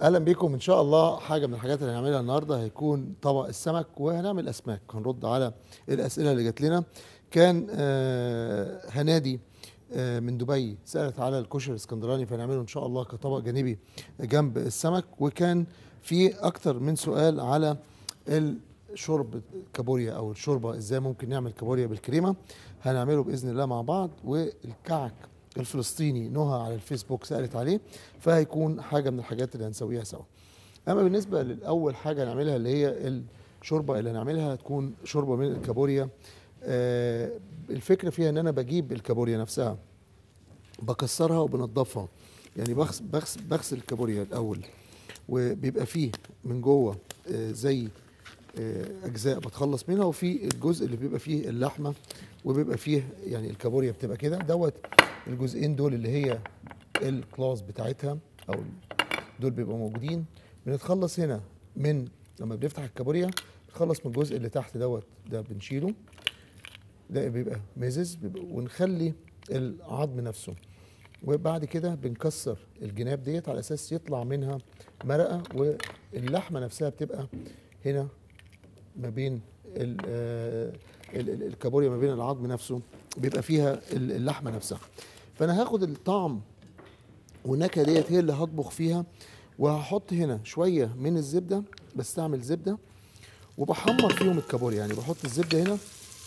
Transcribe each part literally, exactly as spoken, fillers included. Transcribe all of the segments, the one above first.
اهلا بيكم ان شاء الله. حاجه من الحاجات اللي هنعملها النهارده هيكون طبق السمك، وهنعمل اسماك، هنرد على الاسئله اللي جات لنا. كان آه هنادي آه من دبي سالت على الكشري الاسكندراني، فهنعمله ان شاء الله كطبق جانبي جنب السمك. وكان في اكتر من سؤال على الشرب كابوريا او الشوربه، ازاي ممكن نعمل كابوريا بالكريمه، هنعمله باذن الله مع بعض. والكعك الفلسطيني نهى على الفيسبوك سألت عليه، فهيكون حاجة من الحاجات اللي هنسويها سوا. أما بالنسبة للأول حاجة هنعملها اللي هي الشوربة اللي هنعملها، هتكون شوربة من الكابوريا. آه الفكرة فيها إن أنا بجيب الكابوريا نفسها بكسرها وبنضفها، يعني بغسل بغسل بغسل الكابوريا الأول، وبيبقى فيه من جوه آه زي آه أجزاء بتخلص منها، وفي الجزء اللي بيبقى فيه اللحمة، وبيبقى فيه يعني الكابوريا بتبقى كده دوت. الجزئين دول اللي هي الكلاس بتاعتها او دول بيبقوا موجودين. بنتخلص هنا من لما بنفتح الكابوريا بنتخلص من الجزء اللي تحت دوت، ده بنشيله، ده بيبقى ميزز، ونخلي العظم نفسه. وبعد كده بنكسر الجناب ديت على اساس يطلع منها مرقه، واللحمه نفسها بتبقى هنا ما بين الكابوريا ما بين العظم نفسه، بيبقى فيها اللحمه نفسها. فانا هاخد الطعم والنكهه ديت هي اللي هطبخ فيها، وهحط هنا شويه من الزبده، بستعمل زبده وبحمر فيهم الكابوريا، يعني بحط الزبده هنا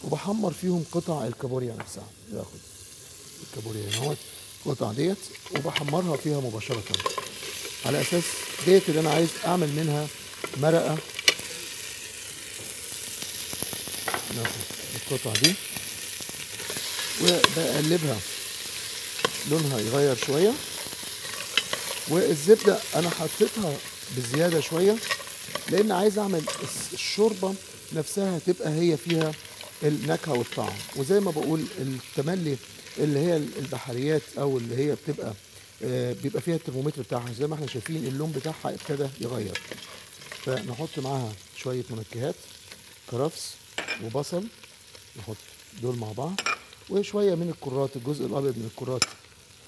وبحمر فيهم قطع الكابوريا نفسها. باخد الكابوريا هنا القطع ديت وبحمرها فيها مباشره على اساس ديت اللي انا عايز اعمل منها مرقه. ناخد القطعه دي وبقلبها لونها يغير شويه، والزبده انا حطيتها بزياده شويه لان عايز اعمل الشوربه نفسها تبقى هي فيها النكهه والطعم. وزي ما بقول التملي اللي هي البحريات او اللي هي بتبقى بيبقى فيها الترمومتر بتاعها، زي ما احنا شايفين اللون بتاعها ابتدى يغير، فنحط معاها شويه منكهات كرفس وبصل، نحط دول مع بعض، وشويه من الكرات، الجزء الابيض من الكرات،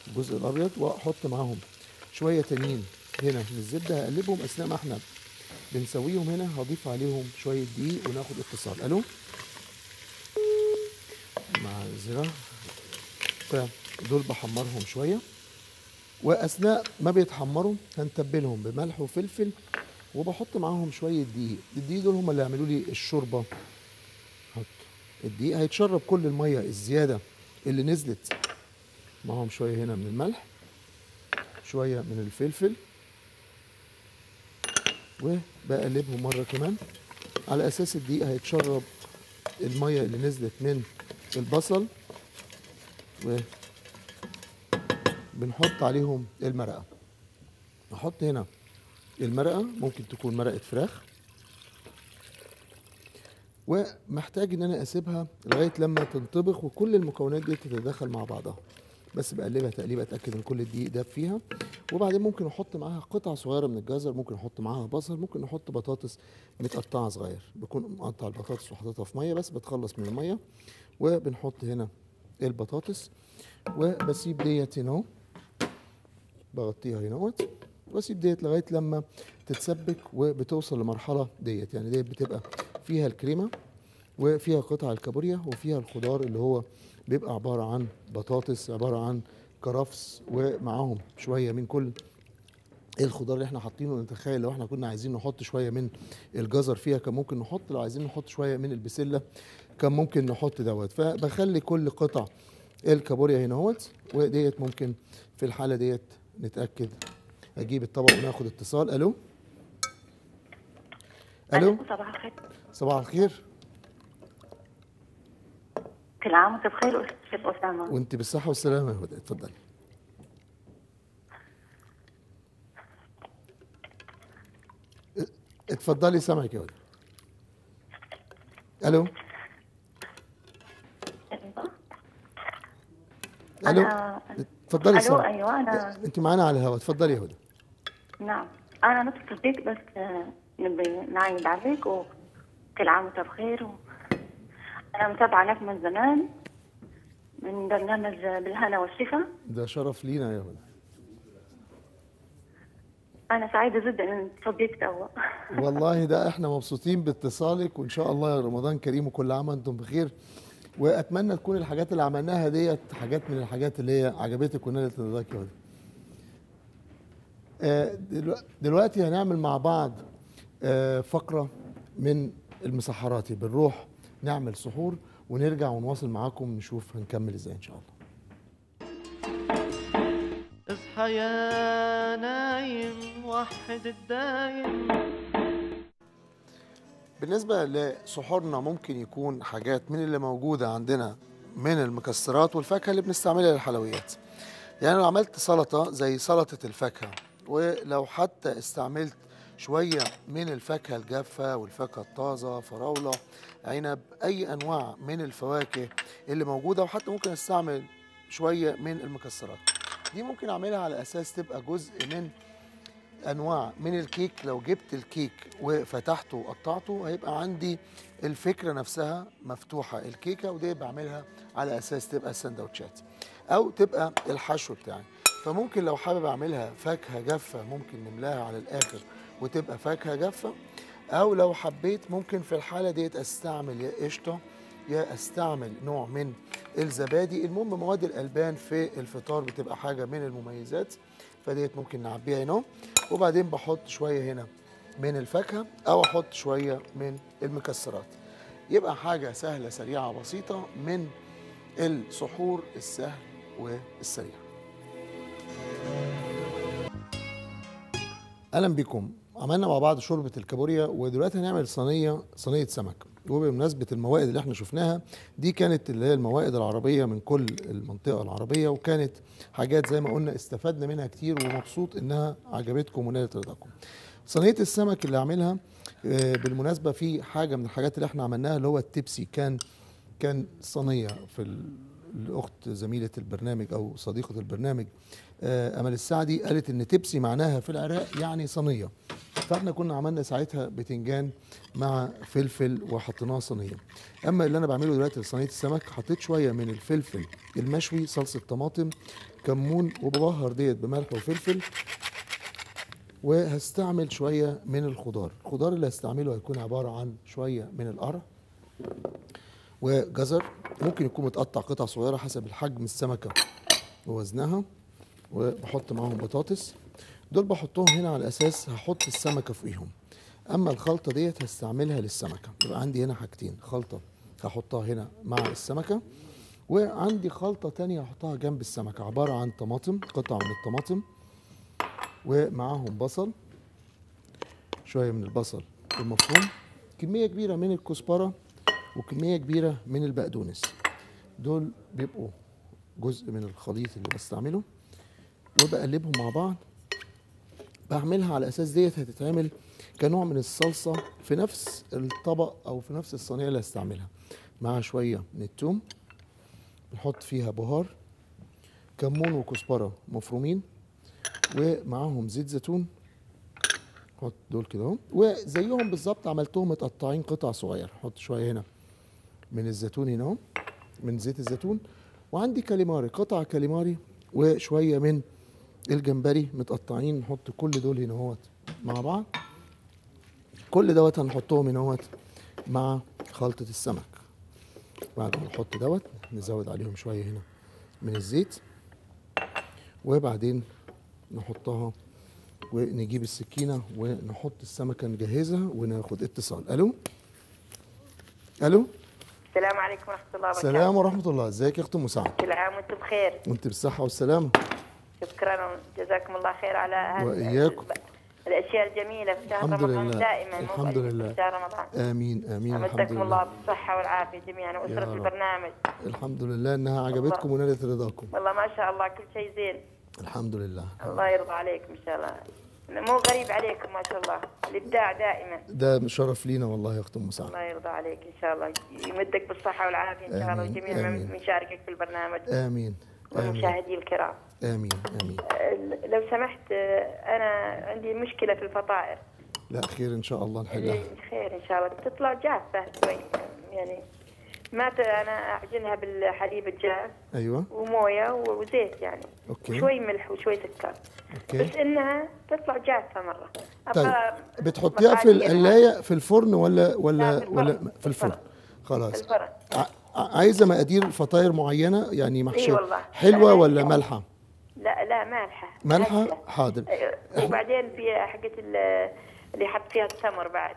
الجزء الابيض، واحط معاهم شويه تانيين هنا من الزبده. هقلبهم اثناء ما احنا بنسويهم هنا، هضيف عليهم شويه دقيق وناخد اتصال. الو، معذره. فدول بحمرهم شويه، واثناء ما بيتحمروا هنتبلهم بملح وفلفل، وبحط معاهم شويه دقيق. الدقيق دول هم اللي هيعملوا لي الشوربه. الدقيق هيتشرب كل الميه الزياده اللي نزلت معاهم، شويه هنا من الملح، شويه من الفلفل، وبقلبهم مره كمان على اساس الدقيق هيتشرب الميه اللي نزلت من البصل، وبنحط عليهم المرقه. نحط هنا المرقه، ممكن تكون مرقه فراخ، ومحتاج ان انا اسيبها لغايه لما تنطبخ وكل المكونات دي تتداخل مع بعضها. بس بقلبها تقليبه، اتاكد ان كل الدقيق داب فيها. وبعدين ممكن احط معاها قطع صغيره من الجزر، ممكن احط معاها بصل، ممكن احط بطاطس متقطعه صغير، بكون مقطع البطاطس وحاططها في ميه، بس بتخلص من الميه وبنحط هنا البطاطس، وبسيب ديت هنا اهو، بغطيها هنا اهوت، واسيب ديت لغايه لما تتسبك وبتوصل لمرحله ديت، يعني ديت بتبقى فيها الكريمه وفيها قطع الكابوريا وفيها الخضار اللي هو بيبقى عباره عن بطاطس، عباره عن كرفس، ومعاهم شويه من كل الخضار اللي احنا حاطينه. نتخيل لو احنا كنا عايزين نحط شويه من الجزر فيها كان ممكن نحط، لو عايزين نحط شويه من البسله كان ممكن نحط دوت. فبخلي كل قطع الكابوريا هنا اهوت، وديت ممكن في الحاله ديت نتاكد. اجيب الطبق وناخد اتصال. الو الو، صباح الخير. صباح الخير. كل عام وانت بخير استاذ اسامه. وانت بالصحه والسلامه يا هدى، اتفضلي. اتفضلي، سامعك يا هدى. الو الو، اتفضلي. الو، ايوه انا، انت معانا على الهواء، اتفضلي يا هدى. نعم انا نتصل بيك بس نبي نعيد عليك، وكل عام وانت بخير. و... أنا متابعة لك من زمان من برنامج بالهنا والشفا. ده شرف لينا يا هدى. أنا سعيدة جدا إن اتفضلت أول. والله ده إحنا مبسوطين باتصالك، وإن شاء الله يا رمضان كريم وكل عام وأنتم بخير، وأتمنى تكون الحاجات اللي عملناها ديت حاجات من الحاجات اللي هي عجبتك ونالت رضاك يا ولد. دلوقتي هنعمل مع بعض فقرة من المسحراتي، بنروح نعمل سحور ونرجع ونواصل معاكم نشوف هنكمل إزاي إن شاء الله. اصحى يا نايم وحد الدايم. بالنسبة لسحورنا ممكن يكون حاجات من اللي موجودة عندنا من المكسرات والفاكهة اللي بنستعملها للحلويات. يعني لو عملت سلطة زي سلطة الفاكهة، ولو حتى استعملت شوية من الفاكهة الجافة والفاكهة الطازة، فراولة، عنب، أي أنواع من الفواكه اللي موجودة، وحتى ممكن استعمل شوية من المكسرات. دي ممكن اعملها على اساس تبقى جزء من انواع من الكيك. لو جبت الكيك وفتحته وقطعته هيبقى عندي الفكره نفسها مفتوحه الكيكه، ودي بعملها على اساس تبقى سندوتشات او تبقى الحشو بتاعي. فممكن لو حابب اعملها فاكهه جافه ممكن نملاها على الاخر وتبقى فاكهه جافه، او لو حبيت ممكن في الحاله ديت استعمل يا قشطه يا استعمل نوع من الزبادي. المهم مواد الالبان في الفطار بتبقى حاجه من المميزات، فديت ممكن نعبيها هنا، وبعدين بحط شويه هنا من الفاكهه او احط شويه من المكسرات. يبقى حاجه سهله سريعه بسيطه من السحور السهل والسريع. اهلا بكم. عملنا مع بعض شوربه الكابوريا، ودلوقتي هنعمل صينيه صينيه سمك. وبمناسبه الموائد اللي احنا شفناها دي كانت اللي هي الموائد العربيه من كل المنطقه العربيه، وكانت حاجات زي ما قلنا استفدنا منها كتير، ومبسوط انها عجبتكم ونالت رضاكم. صينيه السمك اللي عاملها بالمناسبه في حاجه من الحاجات اللي احنا عملناها اللي هو التبسي. كان كان صينيه في الاخت زميله البرنامج او صديقه البرنامج أمل السعدي قالت ان تبسي معناها في العراق يعني صينيه، فاحنا كنا عملنا ساعتها بتنجان مع فلفل وحطيناه صينيه. اما اللي انا بعمله دلوقتي لصينيه السمك، حطيت شويه من الفلفل المشوي، صلصه طماطم، كمون، وببهر ديت بملح وفلفل، وهستعمل شويه من الخضار. الخضار اللي هستعمله هيكون عباره عن شويه من القرع وجزر، ممكن يكون متقطع قطع صغيره حسب الحجم السمكه ووزنها، وبحط معاهم بطاطس. دول بحطهم هنا على اساس هحط السمكه فوقيهم. اما الخلطه ديت هستعملها للسمكه، يبقى عندي هنا حاجتين، خلطه هحطها هنا مع السمكه، وعندي خلطه ثانيه هحطها جنب السمكه عباره عن طماطم، قطع من الطماطم، ومعاهم بصل، شويه من البصل المفروم، كميه كبيره من الكزبره، وكميه كبيره من البقدونس. دول بيبقوا جزء من الخليط اللي بستعمله، وبقلبهم مع بعض. بعملها على اساس ديت هتتعمل كنوع من الصلصه في نفس الطبق او في نفس الصينيه اللي هستعملها، مع شويه من الثوم، بنحط فيها بهار، كمون وكزبره مفرومين، ومعاهم زيت زيتون، حط دول كده اهو، وزيهم بالظبط عملتهم متقطعين قطع صغيره. حط شويه هنا من الزيتون هنا اهو، من زيت الزيتون، وعندي كاليماري، قطع كاليماري، وشويه من الجمبري متقطعين. نحط كل دول هنا اهوت مع بعض، كل دوت هنحطهم هنا اهوت مع خلطه السمك. بعد ما نحط دوت نزود عليهم شويه هنا من الزيت، وبعدين نحطها ونجيب السكينه ونحط السمكه نجهزها وناخد اتصال. الو الو، السلام عليكم ورحمه الله وبركاته. السلام ورحمه الله، ازيك يا اخت ام سعد؟ كل عام وانتم بخير. وانت بالصحه والسلامه. شكرا، جزاكم الله خير على هالوإياكم الاشياء الجميله في شهر رمضان. دائما الحمد لله في شهر رمضان. امين امين. امدكم الله بالصحه والعافيه جميعا واسره البرنامج. الحمد لله انها عجبتكم ونالت رضاكم. والله ما شاء الله كل شيء زين. الحمد لله. الله يرضى عليكم ان شاء الله. مو غريب عليكم ما شاء الله، الابداع دائما. ده شرف لينا والله يا اخت ام سعد. الله يرضى عليك ان شاء الله، يمدك بالصحه والعافيه ان شاء الله، وجميع من بيشاركك في البرنامج. امين. والمشاهدين الكرام. امين امين. لو سمحت انا عندي مشكله في الفطائر. لا خير ان شاء الله، الحاجه خير ان شاء الله، تطلع جافه شوي يعني ما انا اعجنها بالحليب الجاف ايوه ومويه وزيت يعني اوكي شوي ملح وشوي سكر اوكي بس انها تطلع جافه مره. طيب بتحطيها في القلايه في الفرن ولا ولا في ولا في الفرن؟ الفرن. خلاص الفرن. عايزه مقادير فطاير معينه يعني محشيه إيه حلوه ولا مالحه؟ لا لا مالحه مالحه حاضر. وبعدين في حقه اللي حط فيها التمر بعد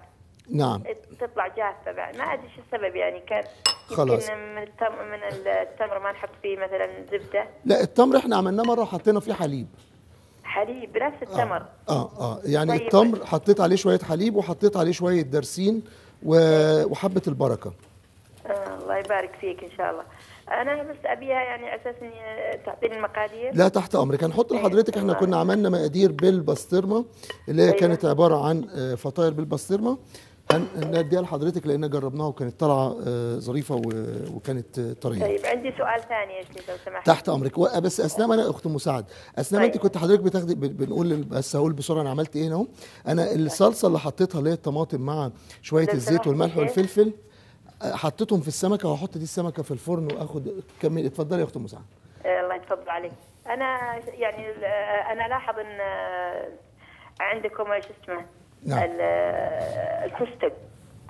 نعم تطلع جافه بعد ما ادري شو السبب يعني كان خلاص من التمر من التمر ما نحط فيه مثلا زبده. لا التمر احنا عملناه مره حطينا فيه حليب حليب نفس التمر اه اه, آه. يعني طيب. التمر حطيت عليه شويه حليب وحطيت عليه شويه درسين وحبه البركه. آه الله يبارك فيك ان شاء الله. انا بس ابيها يعني اساس اني تعطيني المقادير. لا تحت امرك هنحط لحضرتك احنا كنا عملنا مقادير بالبسطرمه اللي هي كانت عباره عن فطاير بالبسطرمه هنديها لحضرتك لان جربناها وكانت طالعه ظريفه وكانت طريه. طيب عندي سؤال ثاني يا شيخ لو سمحت. تحت امرك بس اثناء ما انا اخت ام سعد اثناء ما انت كنت حضرتك بتاخدي بنقول بس هقول بسرعه انا عملت ايه اهو. انا الصلصه اللي حطيتها اللي هي الطماطم مع شويه الزيت والملح والفلفل حطيتهم في السمكه وهحط دي السمكه في الفرن واخد كمل. اتفضلي يا اخت ام سعد. الله يتفضل عليك. انا يعني انا لاحظ ان عندكم ايش اسمه نعم الفستق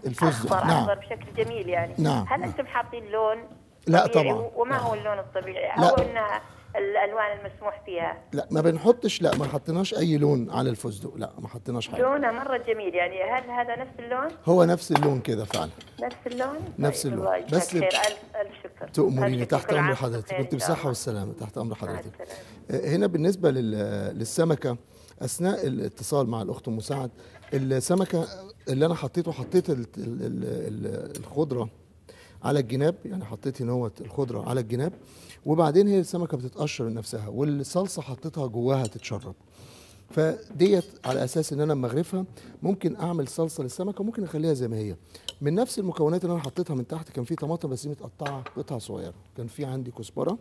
الفستق نعم اخضر بشكل جميل يعني نعم هل نعم. انتم حاطين لون؟ لا طبعا وما نعم. هو اللون الطبيعي او انها الالوان المسموح فيها؟ لا ما بنحطش لا ما حطيناش اي لون على الفستق لا ما حطيناش حاجه. لونه مره جميل يعني هل هذا نفس اللون؟ هو نفس اللون كده فعلا نفس اللون؟ نفس اللون الله بس خير. الف الف شكر تؤمريني تحت امر حضرتك كنت بالصحه والسلامه تحت امر حضرتك. هنا بالنسبه للسمكه اثناء الاتصال مع الاخت ام سعد السمكه اللي انا حطيته حطيت الخضره على الجناب يعني حطيت هنا هو الخضره على الجناب وبعدين هي السمكه بتتقشر لنفسها والصلصه حطيتها جواها تتشرب فديت على اساس ان انا لما اغرفها ممكن اعمل صلصه للسمكه ممكن اخليها زي ما هي من نفس المكونات اللي انا حطيتها من تحت. كان في طماطم بس متقطعه قطع صغيره كان في عندي كزبره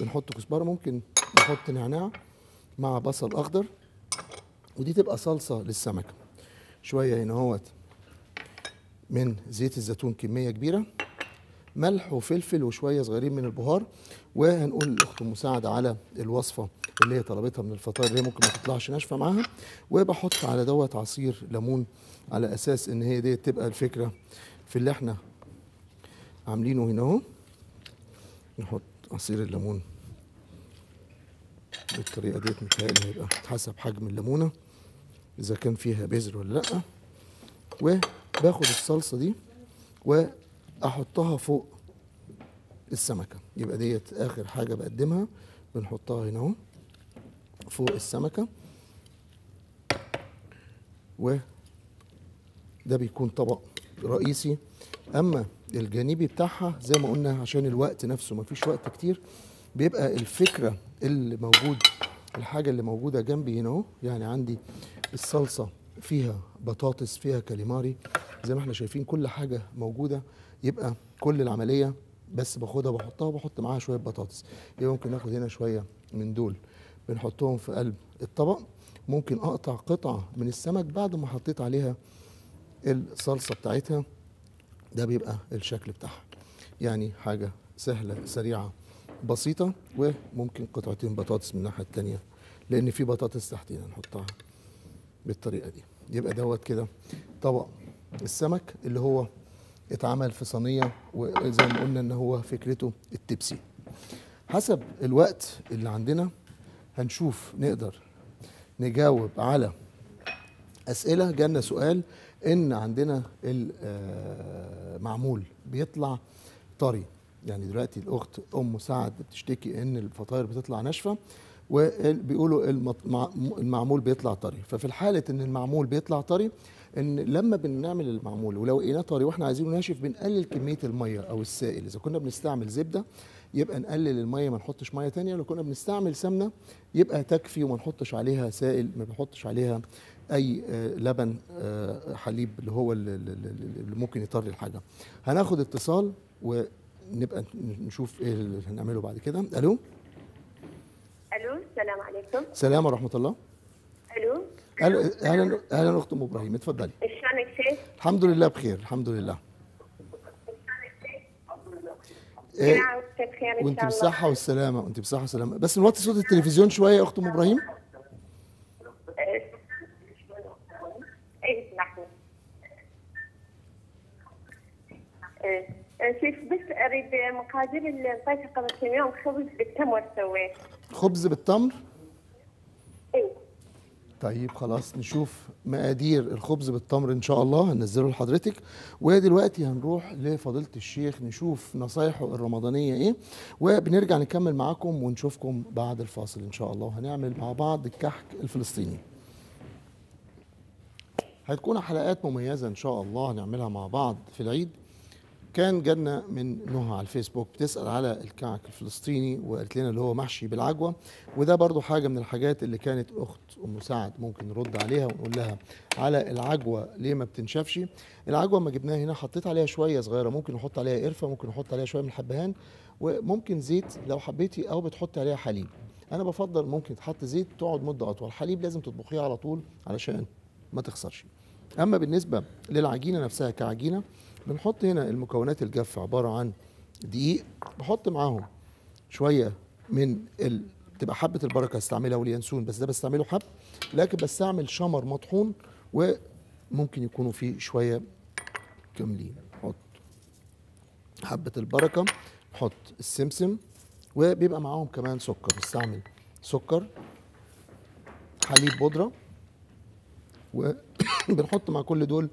بنحط كزبره ممكن نحط نعناع مع بصل اخضر ودي تبقى صلصه للسمكه. شويه هنا اهوت من زيت الزيتون كميه كبيره ملح وفلفل وشويه صغيرين من البهار وهنقول للاخت مساعده على الوصفه اللي هي طلبتها من الفطاير اللي هي ممكن ما تطلعش ناشفه معاها وبحط على دوت عصير ليمون على اساس ان هي دي تبقى الفكره في اللي احنا عاملينه هنا اهو. نحط عصير الليمون بالطريقه ديت متهيألي هيبقى حسب حجم الليمونه اذا كان فيها بذر ولا لا وباخد الصلصه دي واحطها فوق السمكه يبقى ديت اخر حاجه بقدمها بنحطها هنا اهو فوق السمكه وده بيكون طبق رئيسي. اما الجانبي بتاعها زي ما قلنا عشان الوقت نفسه مفيش وقت كتير بيبقى الفكره اللي موجود الحاجه اللي موجوده جنبي هنا اهو يعني عندي الصلصه فيها بطاطس فيها كاليماري زي ما احنا شايفين كل حاجه موجوده يبقى كل العمليه بس باخدها بحطها وبحط معاها شويه بطاطس يبقى ممكن ناخد هنا شويه من دول بنحطهم في قلب الطبق ممكن اقطع قطعه من السمك بعد ما حطيت عليها الصلصه بتاعتها ده بيبقى الشكل بتاعها يعني حاجه سهله سريعه بسيطة وممكن قطعتين بطاطس من الناحية التانية لأن في بطاطس تحتينا نحطها بالطريقة دي يبقى دوت كده طبق السمك اللي هو اتعمل في صينية وزي ما قلنا إن هو فكرته التبسي. حسب الوقت اللي عندنا هنشوف نقدر نجاوب على أسئلة. جالنا سؤال إن عندنا المعمول بيطلع طري يعني دلوقتي الاخت ام سعد بتشتكي ان الفطاير بتطلع ناشفه وبيقولوا المعمول بيطلع طري ففي الحاله ان المعمول بيطلع طري ان لما بنعمل المعمول ولو لقيناه طري واحنا عايزينه ناشف بنقلل كميه الميه او السائل اذا كنا بنستعمل زبده يبقى نقلل الميه ما نحطش ميه ثانيه لو كنا بنستعمل سمنه يبقى تكفي وما نحطش عليها سائل ما بنحطش عليها اي لبن حليب اللي هو اللي ممكن يطري الحاجه. هناخد اتصال و نبقى نشوف ايه اللي هنعمله بعد كده. الو الو السلام عليكم. السلام ورحمه الله. الو الو اهلا اهلا اخت ام ابراهيم اتفضلي. شلونك شيخ؟ الحمد لله بخير الحمد لله. شلونك شيخ؟ إيه؟ نعم مساء الخير ان شاء الله. وانت بالصحه والسلامه، وانت بالصحه والسلامه، بس نوطي صوت التلفزيون شويه يا اخت ام ابراهيم. ايه اسمحني. ايه شيخ بس اريد مقادير الفاكهه قبل كم يوم خبز بالتمر سويت. خبز بالتمر؟ ايه. طيب خلاص نشوف مقادير الخبز بالتمر ان شاء الله هننزله لحضرتك، ودلوقتي هنروح لفضيله الشيخ نشوف نصايحه الرمضانيه ايه، وبنرجع نكمل معاكم ونشوفكم بعد الفاصل ان شاء الله، وهنعمل مع بعض الكحك الفلسطيني. هتكون حلقات مميزه ان شاء الله هنعملها مع بعض في العيد. كان جالنا من نهى على الفيسبوك بتسأل على الكعك الفلسطيني، وقالت لنا اللي هو محشي بالعجوة، وده برضو حاجة من الحاجات اللي كانت أخت أم سعد ممكن نرد عليها ونقول لها على العجوة ليه ما بتنشفش. العجوة ما جبناها هنا حطيت عليها شوية صغيرة، ممكن نحط عليها قرفة، ممكن نحط عليها شوية من الحبهان، وممكن زيت لو حبيتي، أو بتحطي عليها حليب. أنا بفضل ممكن تحط زيت تقعد مدة أطول، حليب لازم تطبخيه على طول علشان ما تخسرش. أما بالنسبة للعجينة نفسها كعجينة بنحط هنا المكونات الجافة عبارة عن دقيق، بحط معاهم شوية من ال... تبقى حبة البركة هستعملها واليانسون، بس ده بستعمله حب، لكن بستعمل شمر مطحون وممكن يكونوا فيه شوية كاملين. نحط حبة البركة، نحط السمسم، وبيبقى معاهم كمان سكر، بستعمل سكر، حليب بودرة، وبنحط مع كل دول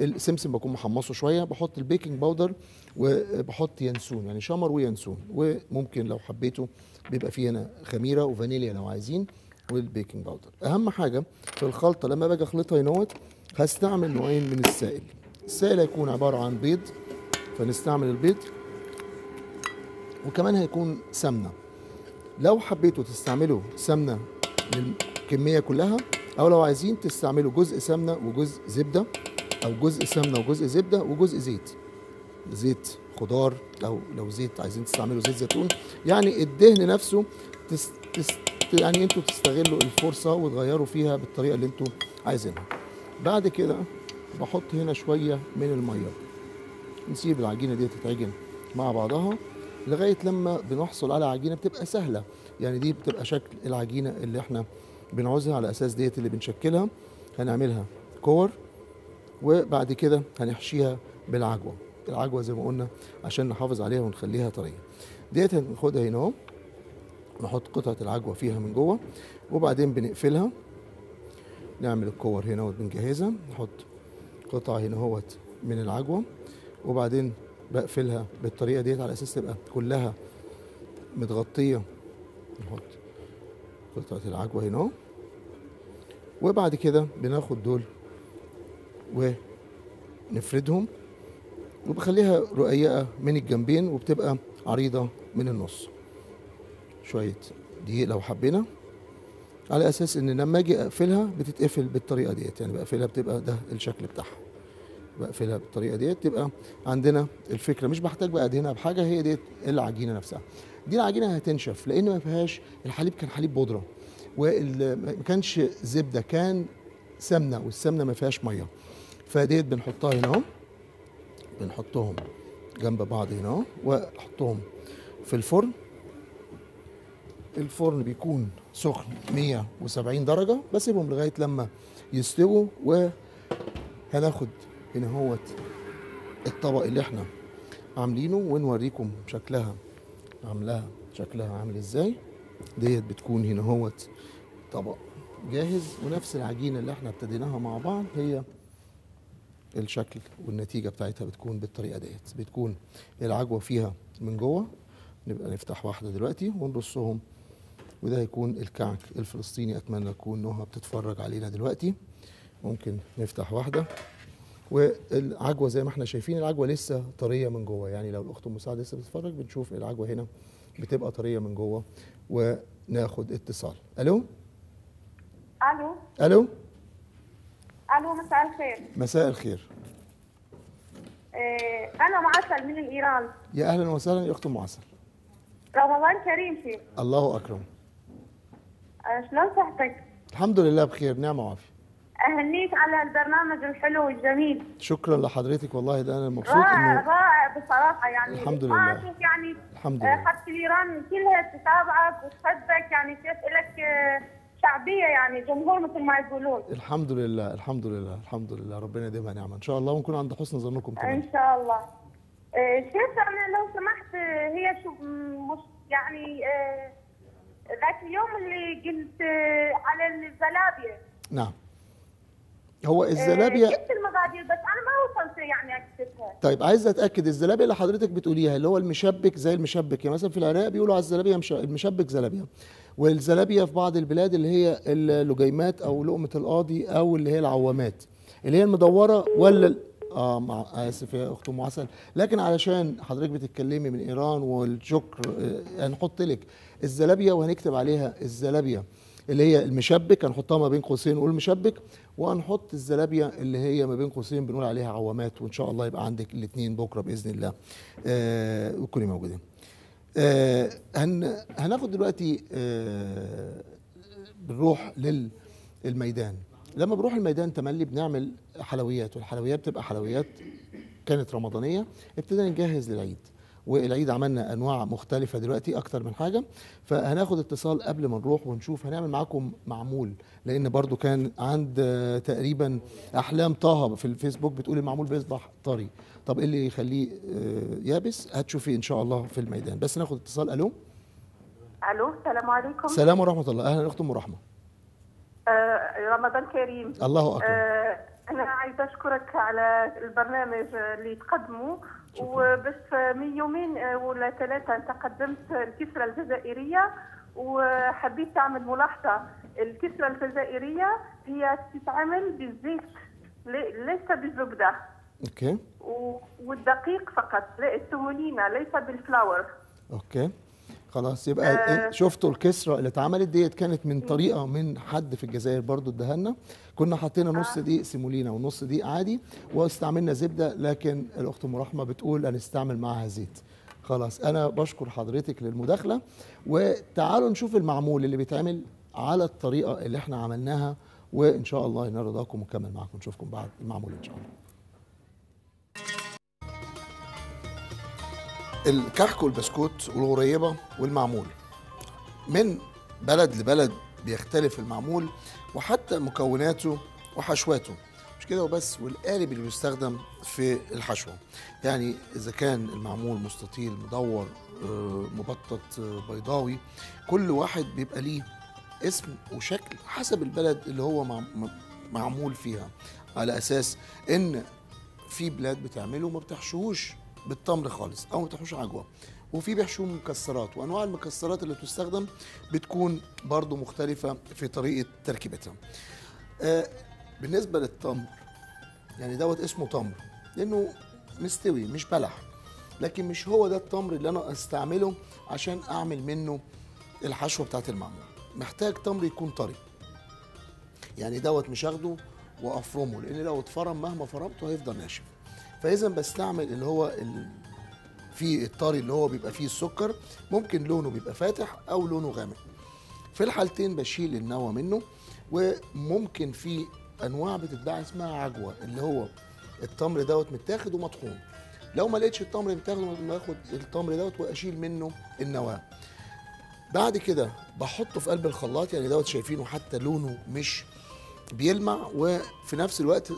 السمسم بكون محمصه شويه، بحط البيكنج باودر وبحط ينسون، يعني شمر وينسون، وممكن لو حبيته بيبقى فيه هنا خميره وفانيليا لو عايزين، والبيكنج باودر. اهم حاجه في الخلطه لما باجي اخلطها ينوت هستعمل نوعين من السائل. السائل هيكون عباره عن بيض، فنستعمل البيض، وكمان هيكون سمنه لو حبيتوا تستعملوا سمنه للكميه كلها، او لو عايزين تستعملوا جزء سمنه وجزء زبده، او جزء سمنه وجزء زبده وجزء زيت، زيت خضار، او لو زيت عايزين تستعملوا زيت زيتون. يعني الدهن نفسه تست... تست... يعني انتوا تستغلوا الفرصه وتغيروا فيها بالطريقه اللي انتوا عايزينها. بعد كده بحط هنا شويه من الميه، نسيب العجينه دي تتعجن مع بعضها لغايه لما بنحصل على عجينه بتبقى سهله، يعني دي بتبقى شكل العجينه اللي احنا بنعوزها، على اساس ديت اللي بنشكلها هنعملها كور، وبعد كده هنحشيها بالعجوه. العجوه زي ما قلنا عشان نحافظ عليها ونخليها طريه، ديت هناخدها هنا اهو، نحط قطعه العجوه فيها من جوه، وبعدين بنقفلها، نعمل الكور هنا وبنجهزها، نحط قطعه هنا اهوت من العجوه، وبعدين بقفلها بالطريقه ديت على اساس تبقى كلها متغطيه. نحط قطعه العجوه هنا اهو، وبعد كده بناخد دول ونفردهم، وبخليها رقيقه من الجنبين وبتبقى عريضه من النص، شويه دقيق لو حبينا، على اساس ان لما اجي اقفلها بتتقفل بالطريقه ديت، يعني بقفلها بتبقى ده الشكل بتاعها، بقفلها بالطريقه ديت، تبقى عندنا الفكره، مش بحتاج بقى ادهنها بحاجه، هي ديت العجينه نفسها. دي العجينه هتنشف لان ما فيهاش الحليب، كان حليب بودره، وما كانش زبده، كان سمنه، والسمنه ما فيهاش ميه، فديت بنحطها هنا اهو، بنحطهم جنب بعض هنا اهو، ونحطهم في الفرن. الفرن بيكون سخن مية وسبعين درجه، بسيبهم لغايه لما يستووا، وهناخد هنا اهوت الطبق اللي احنا عاملينه ونوريكم شكلها، عاملاها شكلها عامل ازاي. ديت بتكون هنا اهوت طبق جاهز، ونفس العجينه اللي احنا ابتديناها مع بعض هي الشكل، والنتيجه بتاعتها بتكون بالطريقه ديت، بتكون العجوه فيها من جوه. نبقى نفتح واحده دلوقتي ونرصهم، وده هيكون الكعك الفلسطيني. اتمنى تكون نهى بتتفرج علينا دلوقتي، ممكن نفتح واحده. والعجوه زي ما احنا شايفين العجوه لسه طريه من جوه، يعني لو الاخت ام سعد لسه بتتفرج بنشوف العجوه هنا بتبقى طريه من جوه. وناخد اتصال. الو الو الو الو مساء الخير. مساء الخير. إيه انا ام عسل من الايران. يا اهلا وسهلا يا اخت ام عسل. رمضان كريم فيك. الله اكرم. شلون صحتك؟ الحمد لله بخير، نعمه وعافيه. اهنيك على البرنامج الحلو والجميل. شكرا لحضرتك والله، ده انا مبسوط انه رائع بصراحه، يعني الحمد لله اشوف يعني الحمد لله خط الايران كلها تتابعك وتحبك، يعني كيف لك شعبيه يعني جمهور مثل ما يقولون. الحمد لله الحمد لله الحمد لله، ربنا يديمها نعمه ان شاء الله، ونكون عند حسن ظنكم كمان ان شاء الله. شيخ انا لو سمحت، هي شو مش يعني ذاك اليوم اللي قلت على الزلابيه. نعم. هو الزلابيه جبت المقادير بس انا ما وصلت يعني اكتبها. طيب عايز اتاكد، الزلابيه اللي حضرتك بتقوليها اللي هو المشبك زي المشبك، يعني مثلا في العراق بيقولوا على الزلابيه المشبك زلابيه، والزلابيه في بعض البلاد اللي هي اللجيمات او لقمه القاضي او اللي هي العوامات اللي هي المدوره ولا اه مع اسف يا اخت ام عسل، لكن علشان حضرتك بتتكلمي من ايران والشكر هنحط لك الزلابيه وهنكتب عليها الزلابيه اللي هي المشبك، هنحطها ما بين قوسين نقول مشبك، وهنحط الزلابيه اللي هي ما بين قوسين بنقول عليها عوامات، وان شاء الله يبقى عندك الاثنين بكره باذن الله وتكوني آه موجودين. آه هن هناخد دلوقتي آه بنروح للميدان. لما بروح الميدان تملي بنعمل حلويات، والحلويات بتبقى حلويات كانت رمضانيه، ابتدينا نجهز للعيد، والعيد عملنا انواع مختلفه دلوقتي اكتر من حاجه، فهناخد اتصال قبل ما نروح ونشوف هنعمل معاكم معمول، لان برضو كان عند تقريبا احلام طه في الفيسبوك بتقول المعمول بيصبح طري، طب ايه اللي يخليه يابس؟ هتشوفي ان شاء الله في الميدان، بس ناخد اتصال. الو الو السلام عليكم. السلام ورحمه الله، اهلا اختم ورحمه. آه رمضان كريم. الله اكبر. آه انا عايزه اشكرك على البرنامج اللي تقدمه، وبس من يومين ولا ثلاثه تقدمت الكسره الجزائريه، وحبيت تعمل ملاحظه. الكسره الجزائريه هي تتعمل بالزيت ليس بالزبده. اوكي. والدقيق فقط، التمونينه ليس بالفلاور. اوكي. خلاص يبقى آه شفتوا الكسره اللي اتعملت ديت كانت من طريقه من حد في الجزائر برضو اداها لنا، كنا حطينا نص آه دقيق سيمولينا ونص دقيق عادي، واستعملنا زبده، لكن الاخت ام رحمه بتقول هنستعمل معاها زيت. خلاص انا بشكر حضرتك للمداخله، وتعالوا نشوف المعمول اللي بيتعمل على الطريقه اللي احنا عملناها، وان شاء الله نرضاكم ونكمل معاكم، نشوفكم بعد المعمول ان شاء الله. الكحك والبسكوت والغريبة والمعمول من بلد لبلد بيختلف المعمول وحتى مكوناته وحشواته، مش كده وبس، والقالب اللي بيستخدم في الحشوة، يعني إذا كان المعمول مستطيل مدور مبطط بيضاوي، كل واحد بيبقى ليه اسم وشكل حسب البلد اللي هو معمول فيها، على أساس إن في بلاد بتعمله ما بتحشوهوش بالتمر خالص او ما بتحشوش عجوه، وفي بيحشوه مكسرات، وانواع المكسرات اللي بتستخدم بتكون برضو مختلفه في طريقه تركيبتها. آه بالنسبه للتمر يعني دوت اسمه تمر لانه مستوي مش بلح، لكن مش هو ده التمر اللي انا استعمله عشان اعمل منه الحشوه بتاعت المعمول، محتاج تمر يكون طري، يعني دوت مش هاخده وافرمه لان لو اتفرم مهما فرمته هيفضل ناشف، فاذا بستعمل اللي هو ال... في الطري اللي هو بيبقى فيه السكر، ممكن لونه بيبقى فاتح او لونه غامق، في الحالتين بشيل النوى منه. وممكن في انواع بتتباع اسمها عجوه اللي هو التمر دوت متاخد ومطحون، لو ما لقيتش التمر متاخد باخد التمر دوت واشيل منه النوى، بعد كده بحطه في قلب الخلاط، يعني دوت شايفينه حتى لونه مش بيلمع، وفي نفس الوقت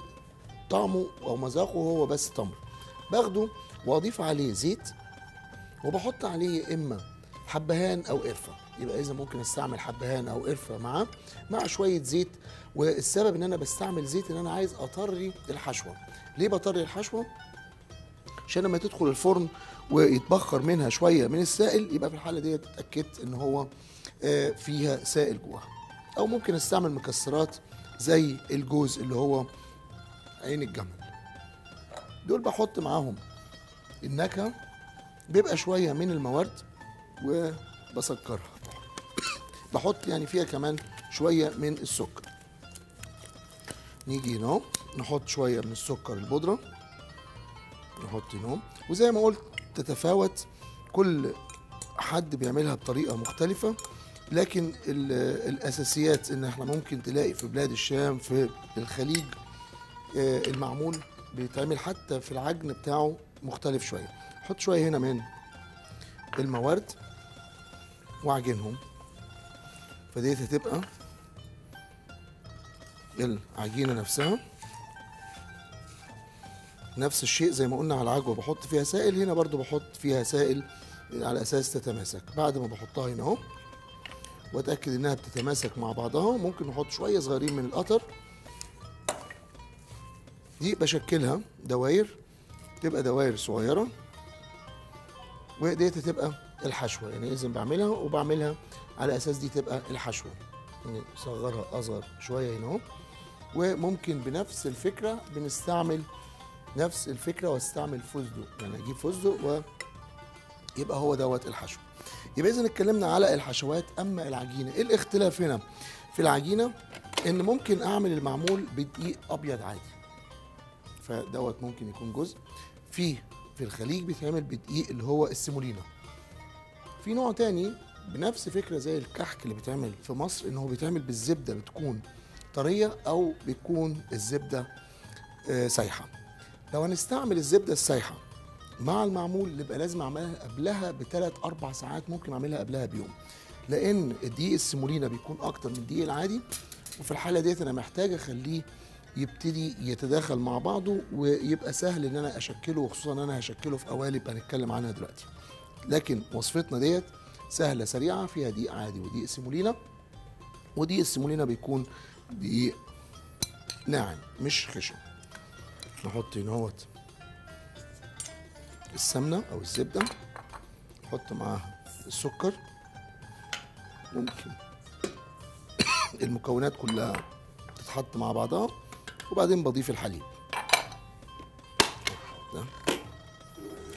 طعمه او مذاقه هو بس تمر، باخده واضيف عليه زيت وبحط عليه يا اما حبهان او قرفه، يبقى اذا ممكن استعمل حبهان او قرفه معاه مع شويه زيت، والسبب ان انا بستعمل زيت ان انا عايز اطري الحشوه. ليه بطري الحشوه؟ عشان لما تدخل الفرن ويتبخر منها شويه من السائل، يبقى في الحاله دي اتاكدت ان هو فيها سائل جواها. او ممكن استعمل مكسرات زي الجوز اللي هو عين الجمل، دول بحط معاهم النكهه، بيبقى شويه من الموارد وبسكرها، بحط يعني فيها كمان شويه من السكر. نيجي هنا نحط شويه من السكر البودره، نحط هنا، وزي ما قلت تتفاوت كل حد بيعملها بطريقه مختلفه، لكن الأساسيات إن إحنا ممكن تلاقي في بلاد الشام في الخليج المعمول بيتعمل حتى في العجن بتاعه مختلف شوية. حط شوية هنا من الموارد وعجنهم، فديت هتبقى العجينة نفسها نفس الشيء زي ما قلنا على العجوة بحط فيها سائل، هنا برضو بحط فيها سائل على أساس تتماسك. بعد ما بحطها هنا اهو وأتأكد إنها بتتماسك مع بعضها، ممكن نحط شوية صغيرين من القطر. دي بشكلها دواير، تبقى دواير صغيرة، وديت هتبقى الحشوة. يعني إذا بعملها وبعملها على أساس دي تبقى الحشوة، يعني صغرها أصغر شوية هنا اهو. وممكن بنفس الفكرة بنستعمل نفس الفكرة واستعمل فستق، يعني أجيب فستق ويبقى هو دوت الحشو. يبقى إذا اتكلمنا على الحشوات. أما العجينة، إيه الاختلاف هنا في العجينة؟ إن ممكن أعمل المعمول بدقيق أبيض عادي، فدوت ممكن يكون جزء. في في الخليج بيتعمل بدقيق اللي هو السيمولينا. في نوع تاني بنفس فكرة زي الكحك اللي بيتعمل في مصر، إن هو بيتعمل بالزبدة، بتكون طرية أو بتكون الزبدة سايحة. لو هنستعمل الزبدة السايحة مع المعمول يبقى لازم اعملها قبلها بثلاث اربع ساعات، ممكن اعملها قبلها بيوم، لان الدقيق السيمولينا بيكون اكتر من الدقيق العادي، وفي الحاله ديت انا محتاج اخليه يبتدي يتداخل مع بعضه ويبقى سهل ان انا اشكله، وخصوصا ان انا هشكله في قوالب هنتكلم عنها دلوقتي. لكن وصفتنا ديت سهله سريعه، فيها دقيق عادي ودقيق سيمولينا، ودقيق السيمولينا بيكون دقيق ناعم مش خشن. نحط هنا اهوت السمنه او الزبده، نحط معاها السكر، ممكن المكونات كلها تتحط مع بعضها، وبعدين بضيف الحليب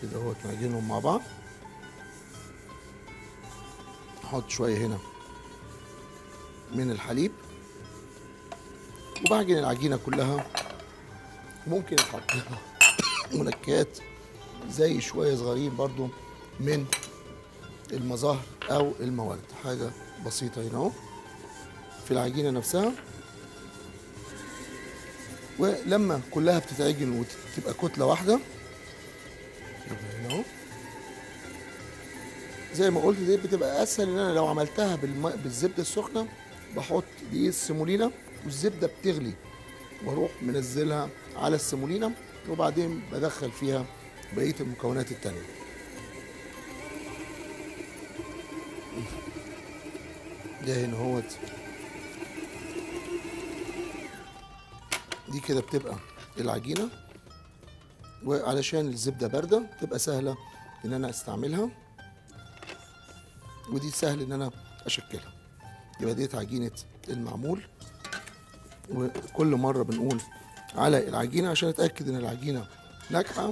كده اهوت، نعجنهم مع بعض. نحط شويه هنا من الحليب وبعجن العجينه كلها. ممكن نحط لها منكهات زي شويه صغيرين برضو من المزهر او الموارد، حاجه بسيطه هنا اهو في العجينه نفسها. ولما كلها بتتعجن وتبقى كتله واحده هنا اهو، زي ما قلت دي بتبقى اسهل ان انا لو عملتها بالزبده السخنه، بحط دي السيمولينا والزبده بتغلي واروح منزلها على السيمولينا، وبعدين بدخل فيها بقيه المكونات التانيه. ده هنا اهوت، دي كده بتبقى العجينه، وعلشان الزبده بارده بتبقى سهله ان انا استعملها، ودي سهل ان انا اشكلها. يبقى ديت عجينه المعمول. وكل مره بنقول على العجينه عشان اتاكد ان العجينه ناجحه،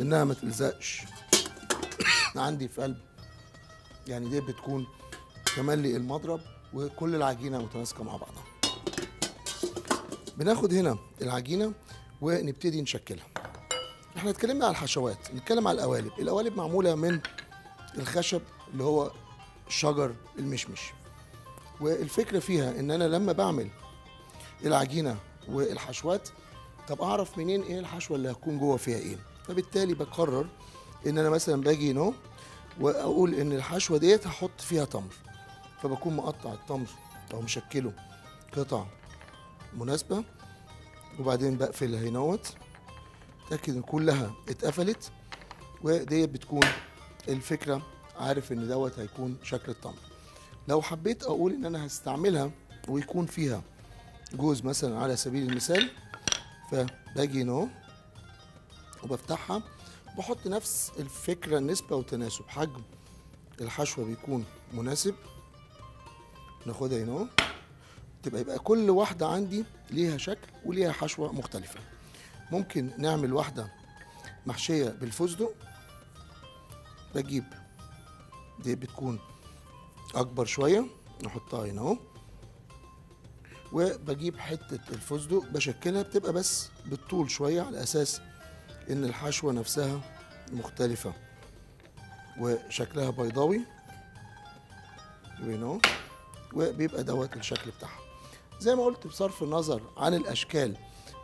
انها ما تلزقش عندي في قلب، يعني دي بتكون تملي المضرب وكل العجينه متماسكه مع بعضها. بناخد هنا العجينه ونبتدي نشكلها. احنا اتكلمنا على الحشوات، نتكلم على القوالب. القوالب معموله من الخشب اللي هو شجر المشمش، والفكره فيها ان انا لما بعمل العجينه والحشوات، طب اعرف منين ايه الحشوه اللي هتكون جوه فيها ايه؟ فبالتالي بقرر ان انا مثلا باجي هنا واقول ان الحشوه ديت هحط فيها تمر، فبكون مقطع التمر او مشكله قطع مناسبه، وبعدين بقفلها هنا اهوت، اتاكد ان كلها اتقفلت، وديت بتكون الفكره، عارف ان دوت هيكون شكل التمر. لو حبيت اقول ان انا هستعملها ويكون فيها جوز مثلا على سبيل المثال، فباجي هنا اهو وبفتحها، بحط نفس الفكره نسبه وتناسب، حجم الحشوه بيكون مناسب. ناخدها هنا اهو، تبقى يبقى كل واحده عندي ليها شكل وليها حشوه مختلفه. ممكن نعمل واحده محشيه بالفستق، بجيب دي بتكون اكبر شويه، نحطها هنا اهو، وبجيب حته الفستق بشكلها بتبقى بس بالطول شويه على اساس ان الحشوه نفسها مختلفه وشكلها بيضاوي. وهنا اهو، وبيبقى دوت الشكل بتاعها. زي ما قلت بصرف النظر عن الاشكال،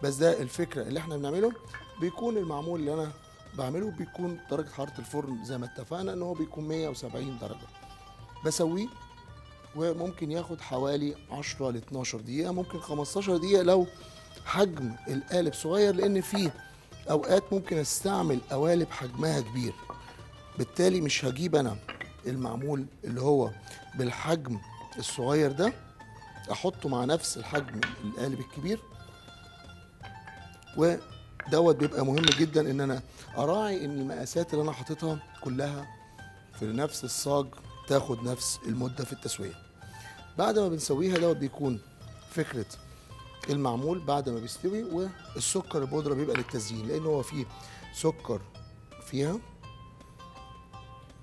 بس ده الفكره اللي احنا بنعمله. بيكون المعمول اللي انا بعمله بيكون درجه حراره الفرن زي ما اتفقنا ان هو بيكون مية وسبعين درجه. بسويه وممكن ياخد حوالي عشرة ل اتناشر دقيقه، ممكن خمستاشر دقيقه لو حجم القالب صغير، لان فيه اوقات ممكن استعمل قوالب حجمها كبير، بالتالي مش هجيب انا المعمول اللي هو بالحجم الصغير ده احطه مع نفس الحجم القالب الكبير. ودوت بيبقى مهم جدا ان انا اراعي ان المقاسات اللي انا حاططها كلها في نفس الصاج تاخد نفس المده في التسويه. بعد ما بنسويها دوت بيكون فكره المعمول بعد ما بيستوي. والسكر البودره بيبقى للتزيين، لان هو فيه سكر فيها،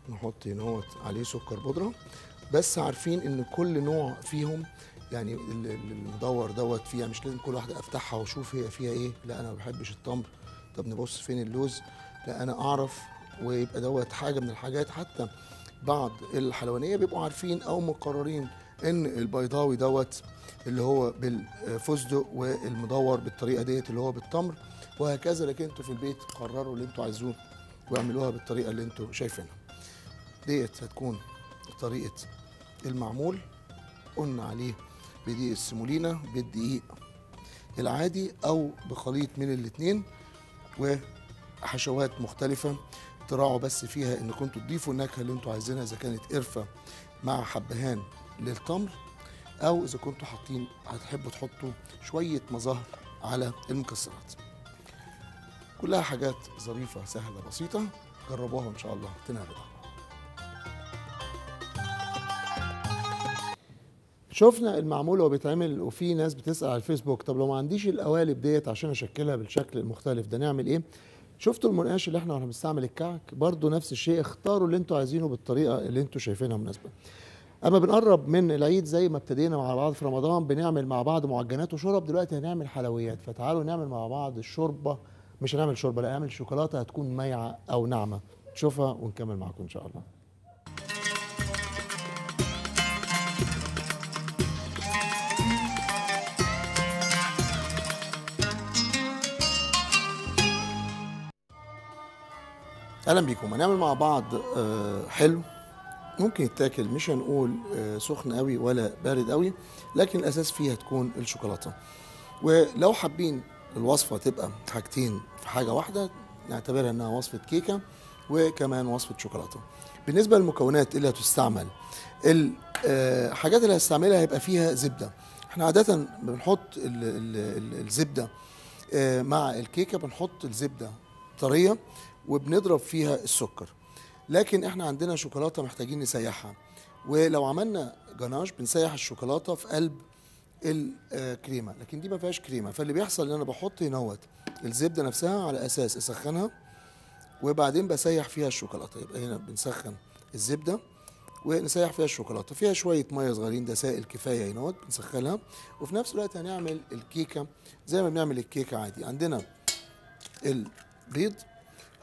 نحط هنا عليه سكر بودره. بس عارفين ان كل نوع فيهم يعني المدور دوت فيها، مش لازم كل واحده افتحها واشوف هي فيها ايه. لا انا ما بحبش التمر، طب نبص فين اللوز، لا انا اعرف. ويبقى دوت حاجه من الحاجات حتى بعض الحلوانيه بيبقوا عارفين او مقررين ان البيضاوي دوت اللي هو بالفستق، والمدور بالطريقه ديت اللي هو بالتمر، وهكذا. لكن انتوا في البيت قرروا اللي انتوا عايزوه واعملوها بالطريقه اللي انتوا شايفينها. ديت هتكون طريقه المعمول، قلنا عليه بدقيق السمولينا، بالدقيق العادي او بخليط من الاثنين، وحشوات مختلفه. تراعوا بس فيها ان كنتوا تضيفوا النكهه اللي انتوا عايزينها، اذا كانت قرفه مع حبهان للتمر، او اذا كنتوا حاطين هتحبوا تحطوا شويه مظاهر على المكسرات. كلها حاجات ظريفه سهله بسيطه، جربوها ان شاء الله تنالوها. شفنا المعمول وهو بيتعمل، وفي ناس بتسال على الفيسبوك طب لو ما عنديش القوالب ديت عشان اشكلها بالشكل المختلف ده نعمل ايه؟ شفتوا المنقاش اللي احنا واحنا بنستعمل الكعك برضو نفس الشيء، اختاروا اللي انتوا عايزينه بالطريقه اللي انتوا شايفينها مناسبه. اما بنقرب من العيد زي ما ابتدينا مع بعض في رمضان بنعمل مع بعض معجنات وشرب، دلوقتي هنعمل حلويات. فتعالوا نعمل مع بعض الشوربه، مش هنعمل شوربه لا، هنعمل شوكولاته هتكون مايعه او ناعمه. نشوفها ونكمل معاكم ان شاء الله. اهلا بيكم. هنعمل مع بعض حلو ممكن يتاكل، مش هنقول سخن قوي ولا بارد قوي، لكن الاساس فيه هتكون الشوكولاته. ولو حابين الوصفه تبقى حاجتين في حاجه واحده نعتبرها انها وصفه كيكه وكمان وصفه شوكولاته. بالنسبه للمكونات اللي هتستعمل، الحاجات اللي هستعملها هيبقى فيها زبده. احنا عاده بنحط الزبده مع الكيكه، بنحط الزبده طريه وبنضرب فيها السكر. لكن احنا عندنا شوكولاته محتاجين نسيحها، ولو عملنا جناش بنسيح الشوكولاته في قلب الكريمه، لكن دي ما فيهاش كريمه. فاللي بيحصل ان انا بحط هنا الزبده نفسها على اساس اسخنها وبعدين بسيح فيها الشوكولاته. يبقى هنا بنسخن الزبده ونسيح فيها الشوكولاته، فيها شويه ميه صغيرين ده سائل كفايه هنا، بنسخنها. وفي نفس الوقت هنعمل الكيكه زي ما بنعمل الكيكه عادي. عندنا البيض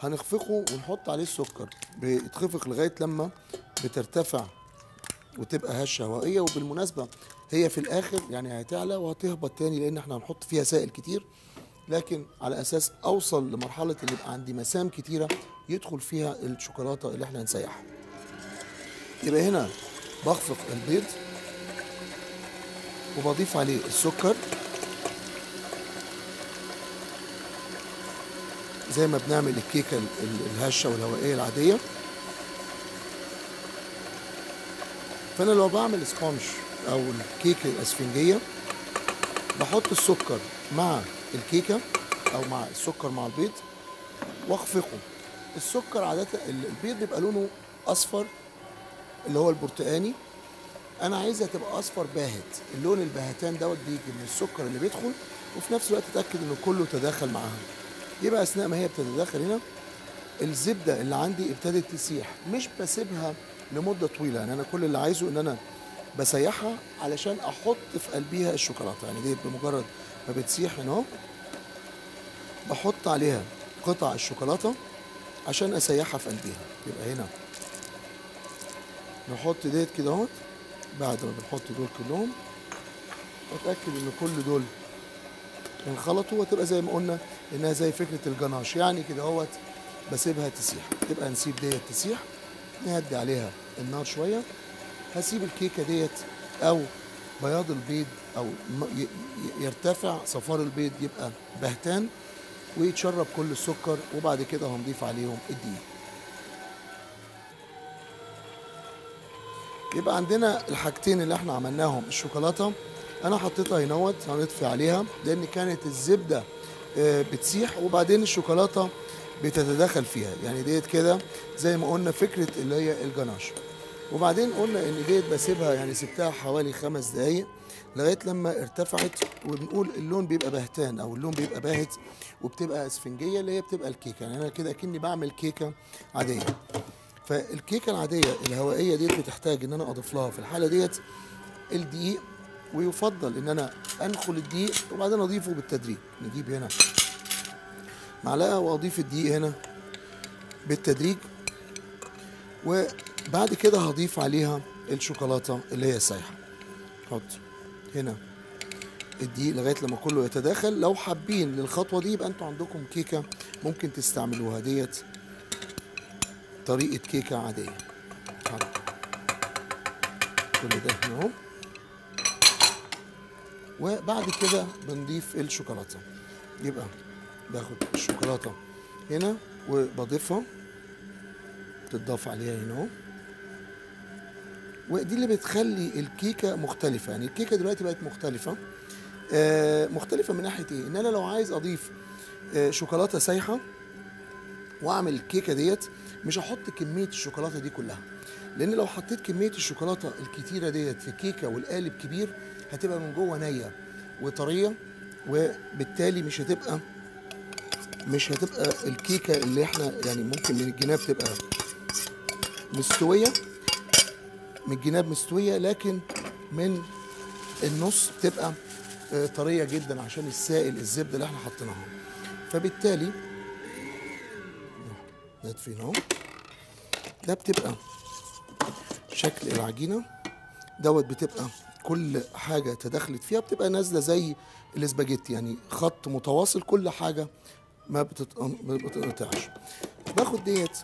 هنخفقه ونحط عليه السكر، بيتخفق لغايه لما بترتفع وتبقى هشه هوائيه. وبالمناسبه هي في الاخر يعني هتعلى وهتهبط تاني، لان احنا هنحط فيها سائل كتير، لكن على اساس اوصل لمرحله ان يبقى عندي مسام كتيره يدخل فيها الشوكولاته اللي احنا هنسيحها. يبقى هنا بخفق البيض وبضيف عليه السكر زي ما بنعمل الكيكه الهشه والهوائيه العاديه. فانا لو بعمل سبونج او الكيكه الاسفنجيه بحط السكر مع الكيكه او مع السكر مع البيض واخفقه. السكر عاده البيض بيبقى لونه اصفر اللي هو البرتقاني، انا عايزها تبقى اصفر باهت. اللون البهتان دوت بيجي من السكر اللي بيدخل، وفي نفس الوقت اتاكد انه كله تداخل معاها. يبقى اثناء ما هي بتتدخل هنا الزبده اللي عندي ابتدت تسيح، مش بسيبها لمده طويله. يعني انا كل اللي عايزه ان انا بسيحها علشان احط في قلبيها الشوكولاته. يعني دي بمجرد ما بتسيح هنا اهو بحط عليها قطع الشوكولاته عشان اسيحها في قلبيها. يبقى هنا نحط ديت كده اهو بعد ما بنحط دول كلهم واتاكد ان كل دول انخلطوا، وتبقى زي ما قلنا انها زي فكره الجناش يعني كده اهوت، بسيبها تسيح. تبقى نسيب ديت تسيح، نهدي عليها النار شويه. هسيب الكيكه ديت او بياض البيض او يرتفع صفار البيض يبقى بهتان ويتشرب كل السكر، وبعد كده هنضيف عليهم الدقيق. يبقى عندنا الحاجتين اللي احنا عملناهم. الشوكولاته انا حطيتها هنوت هنطفي عليها لان كانت الزبده بتسيح وبعدين الشوكولاته بتتدخل فيها، يعني ديت كده زي ما قلنا فكره اللي هي الجناش. وبعدين قلنا ان ديت بسيبها يعني سبتها حوالي خمس دقايق لغايه لما ارتفعت، وبنقول اللون بيبقى بهتان او اللون بيبقى باهت وبتبقى اسفنجيه اللي هي بتبقى الكيكه. يعني انا كده اكني بعمل كيكه عاديه. فالكيكه العاديه الهوائيه ديت بتحتاج ان انا اضيف لها في الحاله ديت الدقيق، ويفضل ان انا انخل الدقيق وبعدين اضيفه بالتدريج. نجيب هنا معلقه واضيف الدقيق هنا بالتدريج، وبعد كده هضيف عليها الشوكولاته اللي هي سايحه. حط هنا الدقيق لغايه لما كله يتداخل. لو حابين للخطوه دي يبقى انتوا عندكم كيكه ممكن تستعملوها، ديت طريقه كيكه عاديه. حط كل ده هنا اهو، وبعد كده بنضيف الشوكولاته. يبقى باخد الشوكولاته هنا وبضيفها، بتضاف عليها هنا اهو، ودي اللي بتخلي الكيكه مختلفه. يعني الكيكه دلوقتي بقت مختلفه. آه مختلفه من ناحيه ايه؟ ان انا لو عايز اضيف آه شوكولاته سايحه واعمل الكيكه ديت مش هحط كميه الشوكولاته دي كلها، لان لو حطيت كميه الشوكولاته الكتيره ديت في كيكه والقالب كبير هتبقى من جوه نيه وطريه، وبالتالي مش هتبقى مش هتبقى الكيكه اللي احنا يعني ممكن من الجناب تبقى مستويه، من الجناب مستويه، لكن من النص بتبقى طريه جدا عشان السائل الزبده اللي احنا حطيناها. فبالتالي نطفي اهو، ده بتبقى شكل العجينه دوت. بتبقى كل حاجه تدخلت فيها بتبقى نازله زي الاسباجيتي، يعني خط متواصل، كل حاجه ما بتتقطعش. باخد ديت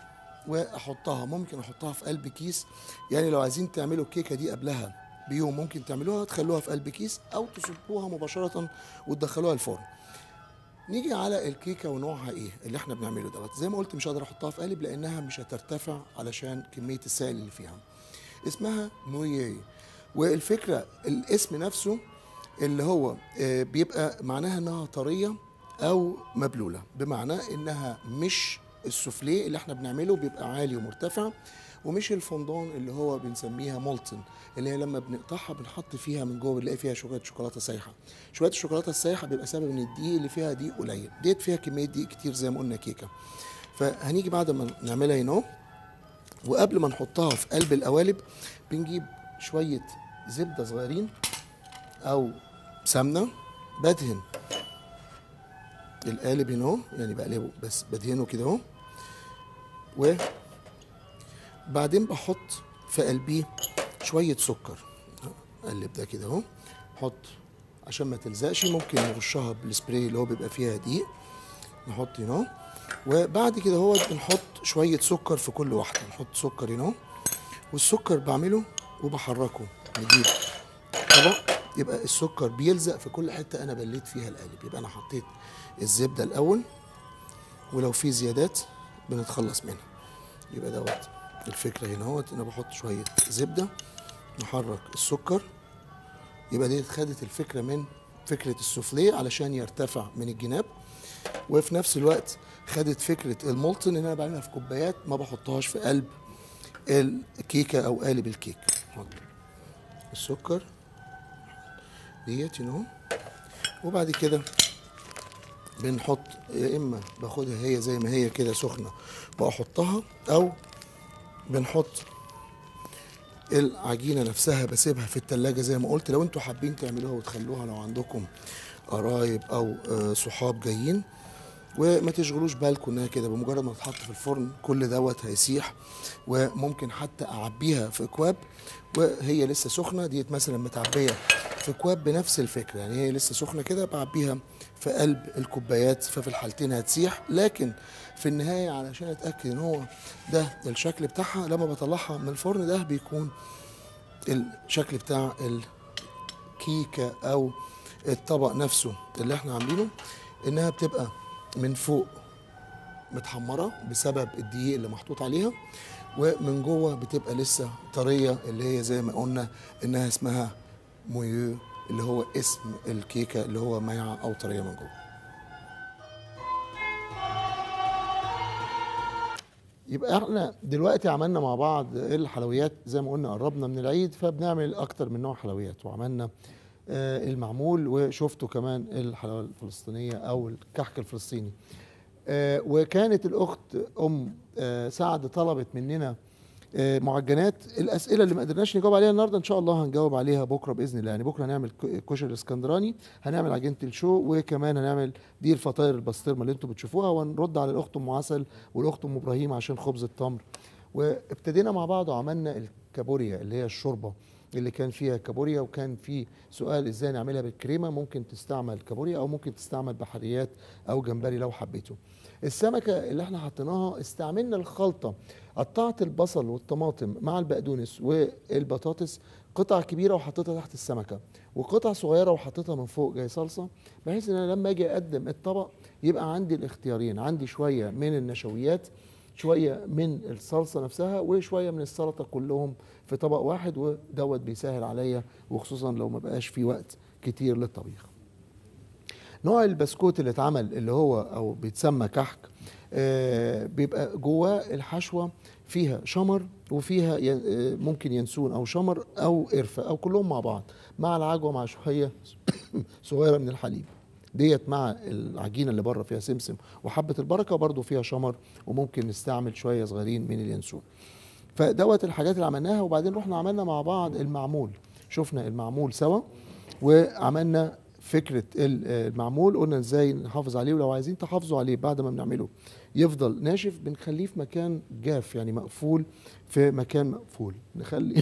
واحطها، ممكن احطها في قلب كيس. يعني لو عايزين تعملوا الكيكه دي قبلها بيوم ممكن تعملوها، تخلوها في قلب كيس او تصبوها مباشره وتدخلوها الفرن. نيجي على الكيكه ونوعها ايه اللي احنا بنعمله دوت. زي ما قلت مش هقدر احطها في قالب لانها مش هترتفع علشان كميه السائل اللي فيها. اسمها نوييه، والفكره الاسم نفسه اللي هو بيبقى معناها انها طريه او مبلوله، بمعنى انها مش السوفليه اللي احنا بنعمله بيبقى عالي ومرتفع، ومش الفوندون اللي هو بنسميها مولتن اللي هي لما بنقطعها بنحط فيها من جوه بنلاقي فيها شويه شوكولاته سايحه. شويه الشوكولاته السايحه بيبقى سبب ان الدقيق اللي فيها دقيق قليل، ديت فيها كميه دقيق كتير زي ما قلنا كيكه. فهنيجي بعد ما نعملها هنا، وقبل ما نحطها في قلب القوالب بنجيب شويه زبده صغيرين او سمنه، بدهن القالب هنا اهو، يعني بقلبه بس بدهنه كده اهو، وبعدين بحط في قلبيه شويه سكر. اقلب ده كده اهو، احط عشان ما تلزقش ممكن نرشها بالسبراي اللي هو بيبقى فيها دقيق، نحط هنا اهو. وبعد كده اهو بنحط شويه سكر في كل واحده، نحط سكر هنا اهو، والسكر بعمله وبحركه. نجيب طبق يبقى السكر بيلزق في كل حته انا بليت فيها القالب. يبقى انا حطيت الزبده الاول، ولو في زيادات بنتخلص منها. يبقى دوت الفكره هنا اهوت، انا بحط شويه زبده نحرك السكر. يبقى دي خدت الفكره من فكره السوفليه علشان يرتفع من الجناب، وفي نفس الوقت خدت فكره المولتن ان انا بعملها في كوبايات ما بحطهاش في قلب الكيكه او قالب الكيك. حط السكر ديت هنا، وبعد كده بنحط، يا اما باخدها هي زي ما هي كده سخنه واحطها، او بنحط العجينه نفسها بسيبها في التلاجة زي ما قلت. لو انتوا حابين تعملوها وتخلوها لو عندكم قرايب او صحاب جايين وما تشغلوش بالكم انها كده، بمجرد ما تتحط في الفرن كل دوت هيسيح، وممكن حتى اعبيها في اكواب وهي لسه سخنه. ديت مثلا متعبيه في اكواب بنفس الفكره، يعني هي لسه سخنه كده بعبيها في قلب الكوبايات، ففي الحالتين هتسيح. لكن في النهايه علشان اتاكد ان هو ده الشكل بتاعها، لما بطلعها من الفرن ده بيكون الشكل بتاع الكيكه او الطبق نفسه اللي احنا عاملينه، انها بتبقى من فوق متحمره بسبب الدقيق اللي محطوط عليها، ومن جوه بتبقى لسه طريه، اللي هي زي ما قلنا انها اسمها مويو اللي هو اسم الكيكه، اللي هو مايعه او طريه من جوه. يبقى احنا دلوقتي عملنا مع بعض الحلويات، زي ما قلنا قربنا من العيد فبنعمل اكتر من نوع حلويات، وعملنا المعمول وشفتوا كمان الحلاوه الفلسطينيه او الكحك الفلسطيني. وكانت الاخت ام سعد طلبت مننا معجنات، الاسئله اللي ما قدرناش نجاوب عليها النهارده ان شاء الله هنجاوب عليها بكره باذن الله. يعني بكره هنعمل كشري الاسكندراني، هنعمل عجينه الشو، وكمان هنعمل دي الفطاير البسطرمه اللي انتم بتشوفوها، وهنرد على الاخت ام عسل والاخت ام ابراهيم عشان خبز التمر. وابتدينا مع بعض وعملنا الكابوريا اللي هي الشوربه اللي كان فيها كابوريا، وكان في سؤال ازاي نعملها بالكريمه، ممكن تستعمل كابوريا او ممكن تستعمل بحريات او جمبري لو حبيته. السمكه اللي احنا حطيناها استعملنا الخلطه، قطعت البصل والطماطم مع البقدونس والبطاطس قطع كبيره وحطيتها تحت السمكه، وقطع صغيره وحطيتها من فوق جاي صلصه، بحيث ان انا لما اجي اقدم الطبق يبقى عندي الاختيارين، عندي شويه من النشويات، شويه من الصلصه نفسها، وشويه من السلطه، كلهم في طبق واحد، ودوت بيسهل عليا وخصوصا لو ما بقاش في وقت كتير للطبيخ. نوع البسكوت اللي اتعمل اللي هو او بيتسمى كحك، آه بيبقى جواه الحشوه فيها شمر وفيها ممكن ينسون او شمر او قرفه او كلهم مع بعض، مع العجوه مع شويه صغيره من الحليب ديت، مع العجينه اللي بره فيها سمسم وحبه البركه، برضو فيها شمر وممكن نستعمل شويه صغيرين من اليانسون. فدوت الحاجات اللي عملناها. وبعدين رحنا عملنا مع بعض المعمول، شفنا المعمول سوا وعملنا فكره المعمول، قلنا ازاي نحافظ عليه، ولو عايزين تحافظوا عليه بعد ما بنعمله يفضل ناشف بنخليه في مكان جاف، يعني مقفول في مكان مقفول، نخلي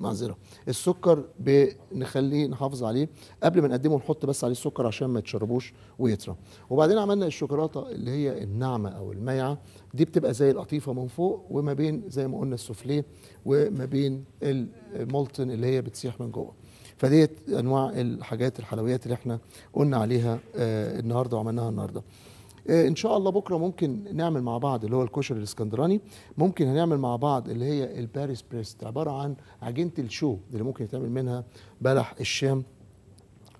معذره السكر بنخليه نحافظ عليه قبل ما نقدمه، نحط بس عليه السكر عشان ما يتشربوش ويطرى. وبعدين عملنا الشوكولاته اللي هي الناعمه او المايعه، دي بتبقى زي القطيفه من فوق، وما بين زي ما قلنا السوفليه، وما بين المولتن اللي هي بتسيح من جوه. فديت انواع الحاجات الحلويات اللي احنا قلنا عليها آه النهارده وعملناها النهارده. آه ان شاء الله بكره ممكن نعمل مع بعض اللي هو الكشري الاسكندراني، ممكن هنعمل مع بعض اللي هي الباريس بريست، عباره عن عجينه الشو اللي ممكن يتعمل منها بلح الشام،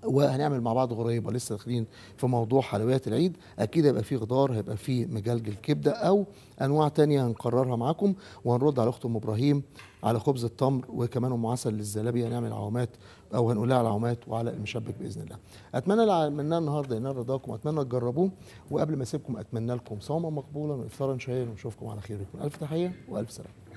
وهنعمل مع بعض غريبه. لسه داخلين في موضوع حلويات العيد، اكيد هيبقى فيه خضار، هيبقى فيه مجلجل كبده او انواع تانية هنقررها معاكم، وهنرد على اخت ام ابراهيم على خبز التمر، وكمان ام عسل للزلابيه هنعمل عوامات او هنقول لها على العوامات وعلى المشبك باذن الله. اتمنى اللي عملناه النهارده ينال رضاكم، اتمنى تجربوه، وقبل ما اسيبكم اتمنى لكم صوما مقبولا وافطارا شهيا، ونشوفكم على خير. الف تحيه والف سلام.